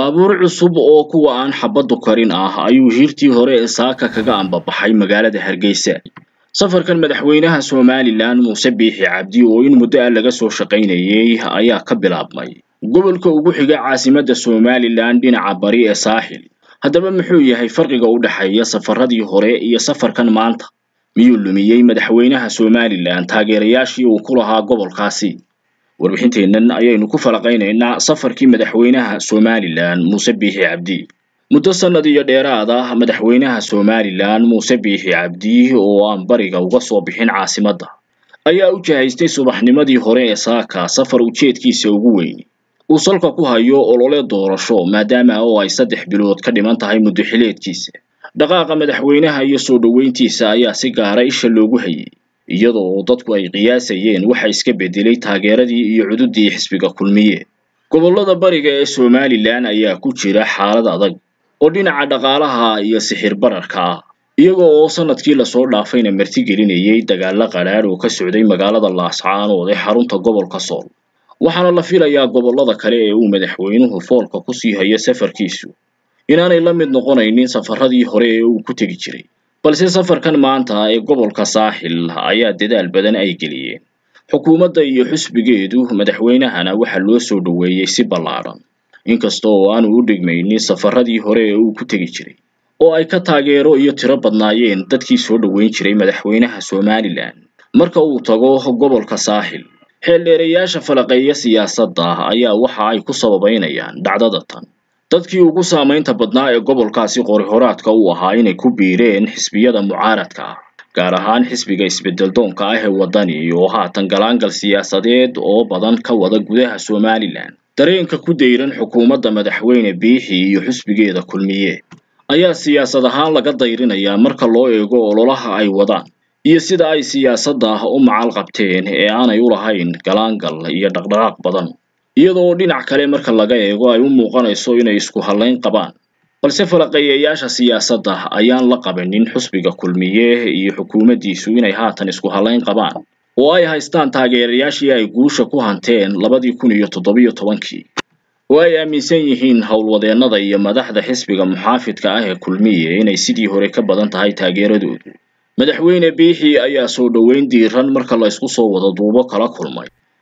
baabuur cusub oo kuwa aan xabadu karin ah ayuu jirtii hore ee saaka kaga anbabaxay magaalada Hargeysa safarkan madaxweynaha Soomaaliland Muuse Bihi Abdi oo in muddo laga soo shaqeynayay ayaa ka bilaabmay gobolka ugu xiga caasimada Soomaaliland dhinaca bari ee saaxil haddaba muxuu yahay farqiga u dhaxeeya safaradii hore iyo safarkan maanta miyuu lumiyay madaxweynaha Soomaaliland taageerayaashii uu ku lahaa gobolkaasi warbixinteenan ayaynu ku falaqaynaynaa safarkii madaxweynaha Soomaaliland Muuse Bihi Abdi muddo sanadiyo dheeraada madaxweynaha Soomaaliland Muuse Bihi Abdi oo aan bariga uga soo bixin caasimadda ayaa u jahaystay subaxnimadii hore ee saaka safar u jeedkiisa ugu weyn uu salka ku hayo olole doorasho maadaama oo ay 3 bilood ka dhiman tahay muddo xileedkiisa dhaqaaqa madaxweynaha iyo soo dhaweyntiisa ayaa si gaar ah isha loogu hayay iyadoo dadku ay qiyaasayeen waxa iska bedelay taageeradii iyo cududii xisbiga kulmiye gobolada bariga ee Soomaaliland ayaa ku jira xaalad adag oo dhinaca dhaqaalaha iyo sixir bararka iyagoo sanadkii la soo dhaafayna marti gelinayay dagaal qaraar oo ka socday magaalada Laascaan oo xarunta gobolka Sool waxaana la filayaa gobolada kale ee uu madaxweynuhu foolka ku sii haya safarkiisu inaanay la mid noqonaynin safaradii hore ee uu ku tagi jiray balse safarkan maanta ee gobolka saaxil ayaa dadaal badan ay geliyeen xukuumadda iyo xisbigeedu madaxweynahana waxa loo soo dhaweeyay si ballaaran inkastoo aanu u dhigmaynin safaradii hore ee uu ku tagi jiray oo ay ka taageero iyo tiro badnaayeen dadkii soo dhaweyn jiray madaxweynaha Soomaaliland marka uu tago gobolka saaxil xeelleerayaasha falaqeeya siyaasadda ayaa waxa ay ku sababaynayaan dhacdada tan dadkii ugu saameynta badnaa ee gobolkaasi qori horaadka uu ahaa inay ku biireen xisbiyada mucaaradka gaar ahaan xisbiga isbedel doonka ah ee wadani oo haatan galaangal siyaasadeed oo badan ka wada gudaha Soomaaliland dareenka ku deyran xukuumadda madaxweyne Biixi iyo xisbigeeda kulmiye ayaa siyaasad ahaan laga dayrinayaa marka loo eego ololaha ay wadaan iyo sida ay siyaasadda u macal qabteen ee aanay u lahayn galaangal iyo dhaqdhaqaaq badan iyadoo dhinac kale marka laga eego ay u muuqanayso inay isku halayn qabaan balse falaqeeyayaasha siyaasadda ayaan la qabanin xisbiga kulmiye iyo xukuumadiisu inay haatan isku halayn qabaan oo ay haystaan taageerayaashii ay guusha ku hanteen 2017 oo ay aaminsan yihiin hawlwadeenada iyo madaxda xisbiga muxaafidka ah ee kulmiye inay sidii hore ka badan tahay taageeradoodu madaxweyne Biixi ayaa soo dhaweyn diiran marka la isku soo wada duubo kala kulmay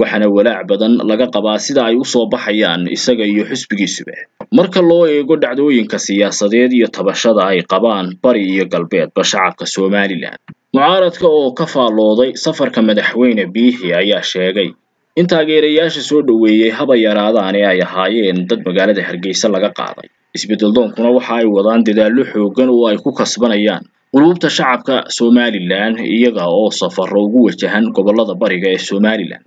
waxana walaac badan laga qabaa sida ay u soo baxayaan isaga iyo xisbigiisa marka loo eego dhacdooyinka siyaasadeed iyo tabashada ay qabaan bari iyo galbeedba shacabka Soomaaliland mucaaradka oo ka faalooday safarka madaxweyne Biixi ayaa sheegay in taageerayaasha soo dhaweeyay haba yaraadaan ay ahaayeen dad magaalada Hargeysa laga qaaday isbedel doonkuna waxa ay wadaan dadaallo xoogan oo ay ku kasbanayaan qulubta shacabka Soomaaliland iyaga oo safar ugu wajahan gobolada bariga ee Soomaaliland